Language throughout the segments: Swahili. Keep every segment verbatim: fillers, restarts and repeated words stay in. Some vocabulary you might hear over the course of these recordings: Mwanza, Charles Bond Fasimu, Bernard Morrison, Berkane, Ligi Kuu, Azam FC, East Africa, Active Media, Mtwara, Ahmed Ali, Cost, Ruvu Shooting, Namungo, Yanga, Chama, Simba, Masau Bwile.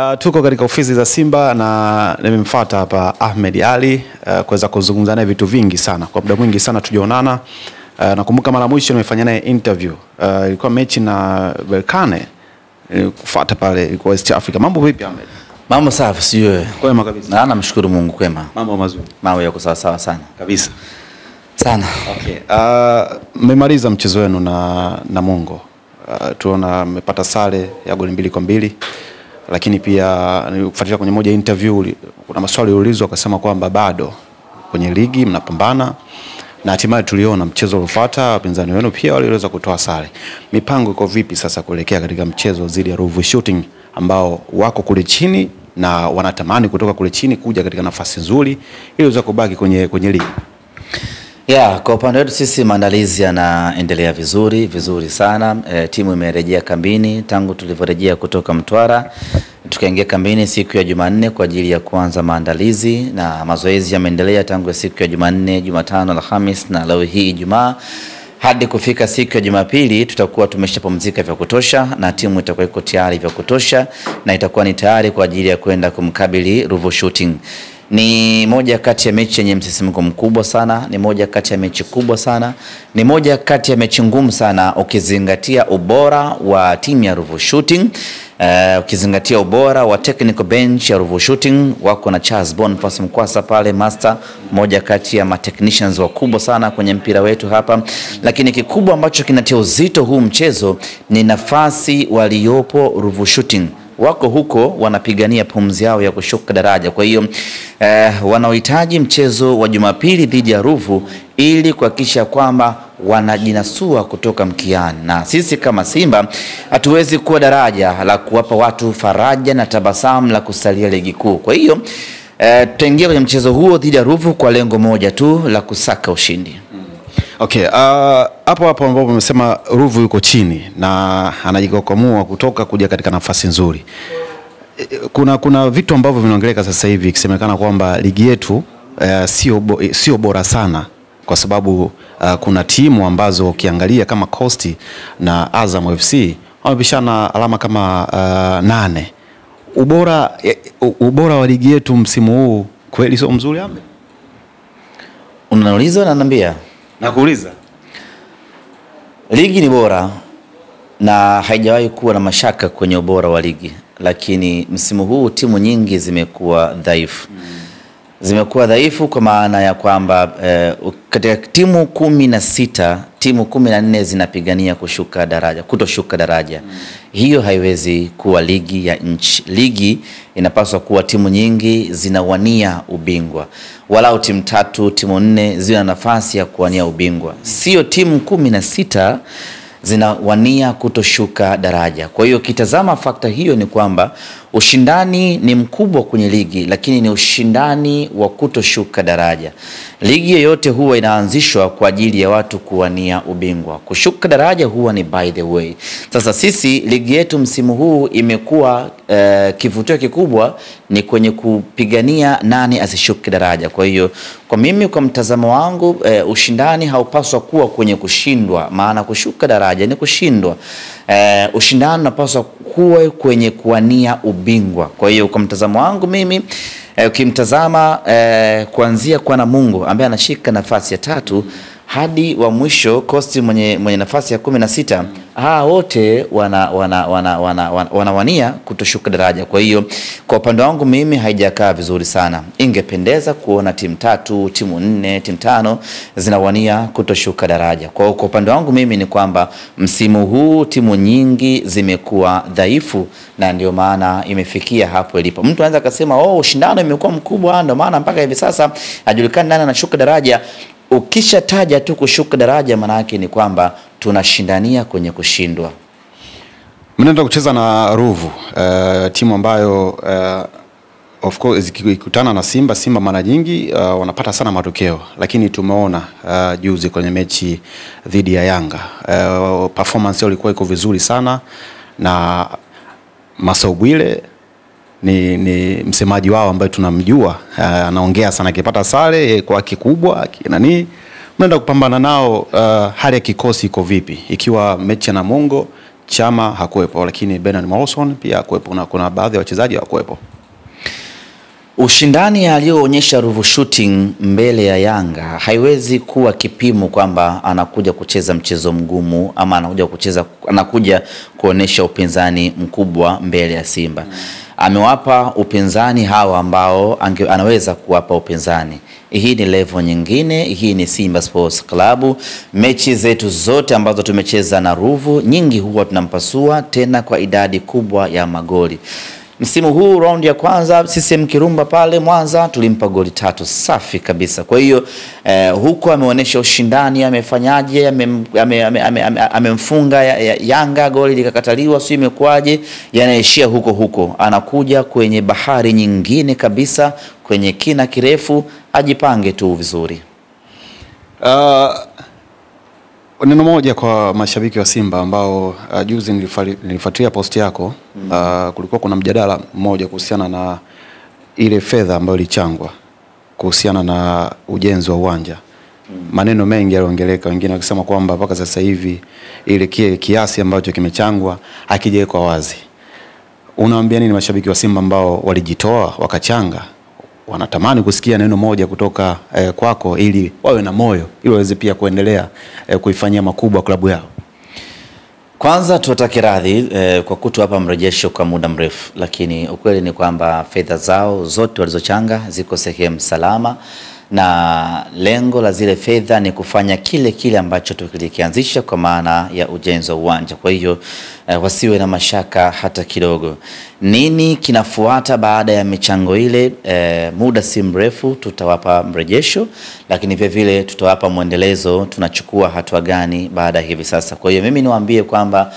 Uh, tuko katika ofisi za Simba na nimemfuata hapa Ahmed Ali uh, kuweza kuzungumza naye vitu vingi sana. Kwa muda mwingi sana tujaonana. Uh, nakumbuka mara mwisho nimefanya naye interview. Uh, ilikuwa mechi na Berkane. Kufuata pale ilikuwa East Africa. Mambo vipi Ahmed? Mambo safi sio? Kwema kabisa. Na namshukuru Mungu kwema. Mambo mazuri. Mambo yako sawa sawa sana. Kabisa. Sana. Okay. Uh, mmemaliza mchezo wenu na Namungo. Uh, tuona mmepata sare ya goli mbili kwa mbili. Lakini pia nilikufuatilia kwenye moja interview, kuna maswali yaliulizwa akasema kwamba bado kwenye ligi mnapambana, na hatimaye tuliona mchezo uliofuata wapinzani wenu pia waliweza kutoa sare. Mipango iko vipi sasa kuelekea katika mchezo zili ya Ruvu Shooting ambao wako kule chini na wanatamani kutoka kule chini kuja katika nafasi nzuri ili waweze kubaki kwenye kwenye ligi? Yeah, kwa upande wetu sisi maandalizi yanaendelea vizuri, vizuri sana. E, timu imerejea kambini tangu tulivorejea kutoka Mtwara. Tukaingia kambini siku ya Jumanne kwa ajili ya kuanza maandalizi, na mazoezi yameendelea tangu siku ya Jumanne, Jumatano, Alhamisi na leo hii Ijumaa. Hadi kufika siku ya Jumapili tutakuwa tumeshapumzika vya kutosha na timu itakuwa iko tayari vya kutosha na itakuwa ni tayari kwa ajili ya kwenda kumkabili Ruvu Shooting. Ni moja kati ya mechi yenye msisimko mkubwa sana, ni moja kati ya mechi kubwa sana, ni moja kati ya mechi ngumu sana ukizingatia ubora wa timu ya Ruvu Shooting, uh, ukizingatia ubora wa technical bench ya Ruvu Shooting. Wako na Charles Bond Fasimu pale master, moja kati ya ma technicians wakubwa sana kwenye mpira wetu hapa. Lakini kikubwa ambacho kinatia uzito huu mchezo ni nafasi waliopo Ruvu Shooting. Wako huko wanapigania pumzi yao ya kushuka daraja. Kwa hiyo eh, wanaohitaji mchezo wa Jumapili dhidi ya Ruvu ili kuhakikisha kwamba wanajinasua kutoka mkiani. Na sisi kama Simba hatuwezi kuwa daraja la kuwapa watu faraja na tabasamu la kusalia ligi kuu. Kwa hiyo eh, tutaingia kwenye mchezo huo dhidi ya Ruvu kwa lengo moja tu la kusaka ushindi. Okay, hapo uh, hapo ambapo umesema Ruvu yuko chini na anajikokomoa kutoka kuja katika nafasi nzuri. Kuna kuna vitu ambavyo vinaongeleka sasa hivi ikisemekana kwamba ligi yetu uh, sio sio bora sana, kwa sababu uh, kuna timu ambazo ukiangalia kama Cost na Azam F C wamepishana alama kama uh, nane. Ubora ubora wa ligi yetu msimu huu kweli sio mzuri ambe? Unaniuliza na nambia? Nakuuliza. Ligi ni bora na haijawahi kuwa na mashaka kwenye ubora wa ligi, lakini msimu huu timu nyingi zimekuwa dhaifu. Mm. Zimekuwa dhaifu kwa maana ya kwamba eh, katika timu kumi na sita, timu kumi na nne zinapigania kushuka daraja, kutoshuka daraja. Mm. Hiyo haiwezi kuwa ligi ya nchi. Ligi inapaswa kuwa timu nyingi zinawania ubingwa. Walau timu tatu, timu nne zina nafasi ya kuwania ubingwa. Sio timu kumi na sita zinawania kutoshuka daraja. Kwa hiyo kitazama fakta hiyo ni kwamba ushindani ni mkubwa kwenye ligi, lakini ni ushindani wa kutoshuka daraja. Ligi yoyote huwa inaanzishwa kwa ajili ya watu kuwania ubingwa. Kushuka daraja huwa ni by the way. Sasa sisi ligi yetu msimu huu imekuwa uh, kivutio kikubwa ni kwenye kupigania nani asishuke daraja. Kwa hiyo kwa mimi, kwa mtazamo wangu, uh, ushindani haupaswa kuwa kwenye kushindwa, maana kushuka daraja ni kushindwa. Uh, ushindani unapaswa kuwa kwenye kuwania ubingwa. Kwa hiyo kwa mtazamo wangu mimi, eh, ukimtazama eh, kuanzia kwa Namungo ambaye anashika nafasi ya tatu hadi wa mwisho Costi mwenye, mwenye nafasi ya kumi na sita, haa wote wana wana wana wana, wana, wana wania kutoshuka daraja. Kwa hiyo kwa upande wangu mimi haijakaa vizuri sana. Ingependeza kuona timu tatu, timu nne, timu tano zinawania kutoshuka daraja. Kwa kwa upande wangu mimi ni kwamba msimu huu timu nyingi zimekuwa dhaifu, na ndio maana imefikia hapo ilipo. Mtu anaweza kusema oh, ushindano imekuwa mkubwa ndio maana mpaka hivi sasa hajulikani nani anashuka daraja. Ukisha taja tu kushuka daraja maana yake ni kwamba tunashindania kwenye kushindwa. Mnaenda kucheza na Ruvu, uh, timu ambayo uh, of course ikikutana na Simba, Simba mara nyingi uh, wanapata sana matokeo, lakini tumeona uh, juzi kwenye mechi dhidi ya Yanga uh, performance ilikuwa iko vizuri sana, na Masaubwile Ni, ni msemaji wao ambaye tunamjua, anaongea sana akipata sare kwa kikubwa nani. Mnaenda kupambana nao, uh, hali ya kikosi iko vipi ikiwa mechi na Namungo Chama hakuwepo, lakini Bernard Morrison pia hakuwepo na kuna baadhi ya wachezaji hakuwepo. Ushindani aliyoonyesha Ruvu Shooting mbele ya Yanga haiwezi kuwa kipimo kwamba anakuja kucheza mchezo mgumu ama anakuja kucheza anakuja kuonesha upinzani mkubwa mbele ya Simba. Mm. Amewapa upinzani hawa ambao ange, anaweza kuwapa upinzani. Hii ni level nyingine, hii ni Simba Sports Club. Mechi zetu zote ambazo tumecheza na Ruvu nyingi huwa tunampasua tena kwa idadi kubwa ya magoli. Msimu huu round ya kwanza sisi Mkirumba pale Mwanza tulimpa goli tatu safi kabisa. Kwa hiyo eh, huko ameonesha ushindani, amefanyaje, amemfunga ame, ame, ame, ame, ame ya, ya, Yanga goli likakataliwa, sio imekwaje, yanaishia huko huko. Anakuja kwenye bahari nyingine kabisa, kwenye kina kirefu, ajipange tu vizuri. Uh, Neno moja kwa mashabiki wa Simba ambao uh, juzi nilifuatilia post yako, mm -hmm. uh, kulikuwa kuna mjadala mmoja kuhusiana na ile fedha ambayo ilichangwa kuhusiana na ujenzi wa uwanja. Mm -hmm. Maneno mengi yaliongeleka, wengine wakisema kwamba mpaka sasa hivi ile kiasi ambacho kimechangwa hakijawekwa wazi. Unaambia nini mashabiki wa Simba ambao walijitoa wakachanga? Wanatamani kusikia neno moja kutoka eh, kwako ili wawe na moyo ili waweze pia kuendelea eh, kuifanyia makubwa klabu yao. Kwanza tuwatake radhi eh, kwa kutu hapa mrejesho kwa muda mrefu, lakini ukweli ni kwamba fedha zao zote walizochanga ziko sehemu salama, na lengo la zile fedha ni kufanya kile kile ambacho tulikianzisha kwa maana ya ujenzi wa uwanja. Kwa hiyo eh, wasiwe na mashaka hata kidogo. Nini kinafuata baada ya michango ile? Eh, muda si mrefu tutawapa mrejesho, lakini vile vile tutawapa mwendelezo tunachukua hatua gani baada hivi sasa. Kwa hiyo mimi niwaambie kwamba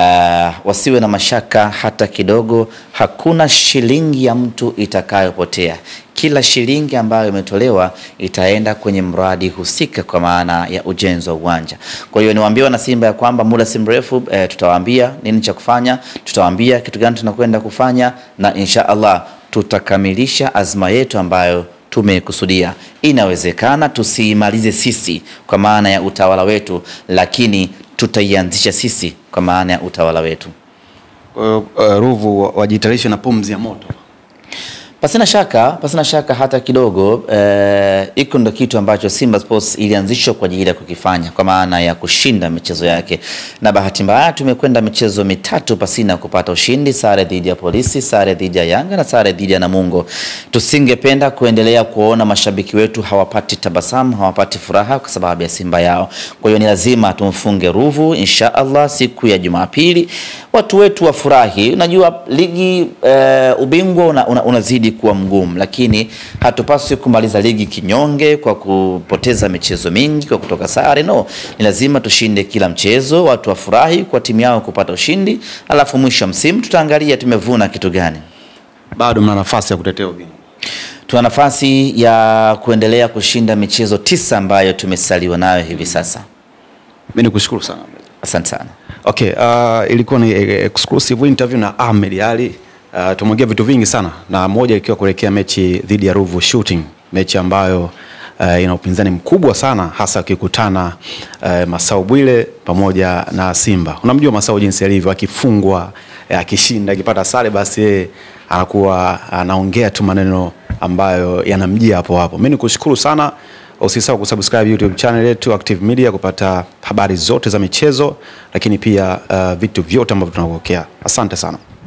Uh, wasiwe na mashaka hata kidogo. Hakuna shilingi ya mtu itakayopotea. Kila shilingi ambayo imetolewa itaenda kwenye mradi husika kwa maana ya ujenzi wa uwanja. Kwa hiyo niwaambie wana Simba ya kwamba muda si mrefu eh, tutawaambia nini cha kufanya, tutawaambia kitu gani tunakwenda kufanya, na inshaallah tutakamilisha azma yetu ambayo tumekusudia. Inawezekana tusimalize sisi kwa maana ya utawala wetu, lakini tutaianzisha sisi kwa maana ya utawala wetu. Uh, uh, Ruvu wajitarishe na pumzi ya moto. Pasina shaka, pasina shaka hata kidogo, uh, iko ndo kitu ambacho Simba Sports ilianzishwa kwa ajili ya kukifanya kwa maana ya kushinda michezo yake. Na bahati mbaya tumekwenda michezo mitatu pasina kupata ushindi: sare dhidi ya Polisi, sare dhidi ya Yanga na sare dhidi ya Namungo. Tusingependa kuendelea kuona mashabiki wetu hawapati tabasamu, hawapati furaha kwa sababu ya Simba yao. Kwa hiyo ni lazima tumfunge Ruvu inshaallah siku ya Jumapili. Watu wetu wafurahi. Unajua ligi uh, ubingwa una, una, unazidi kuwa mgumu, lakini hatupaswi kumaliza ligi kinyonge kwa kupoteza michezo mingi kwa kutoka sare. No, ni lazima tushinde kila mchezo, watu wafurahi kwa timu yao kupata ushindi, alafu mwisho msimu tutaangalia tumevuna kitu gani. Bado mna nafasi ya kutetea ubingwa. Tuna nafasi ya kuendelea kushinda michezo tisa ambayo tumesaliwa nayo hivi sasa. Mimi nikushukuru sana. Asante sana. Okay, uh, ilikuwa ni exclusive interview na Ahmed Ali. Uh, Tumeongea vitu vingi sana, na moja ikiwa kuelekea mechi dhidi ya Ruvu Shooting, mechi ambayo uh, ina upinzani mkubwa sana, hasa kikutana uh, Masau Bwile pamoja na Simba. Unamjua Masau jinsi alivyo, akifungwa akishinda akipata sare basi anakuwa anaongea tu maneno ambayo yanamjia hapo hapo. Mimi nikushukuru sana. Usisahau kusubscribe YouTube channel yetu Active Media kupata habari zote za michezo, lakini pia uh, vitu vyote ambavyo tunapokea. Asante sana.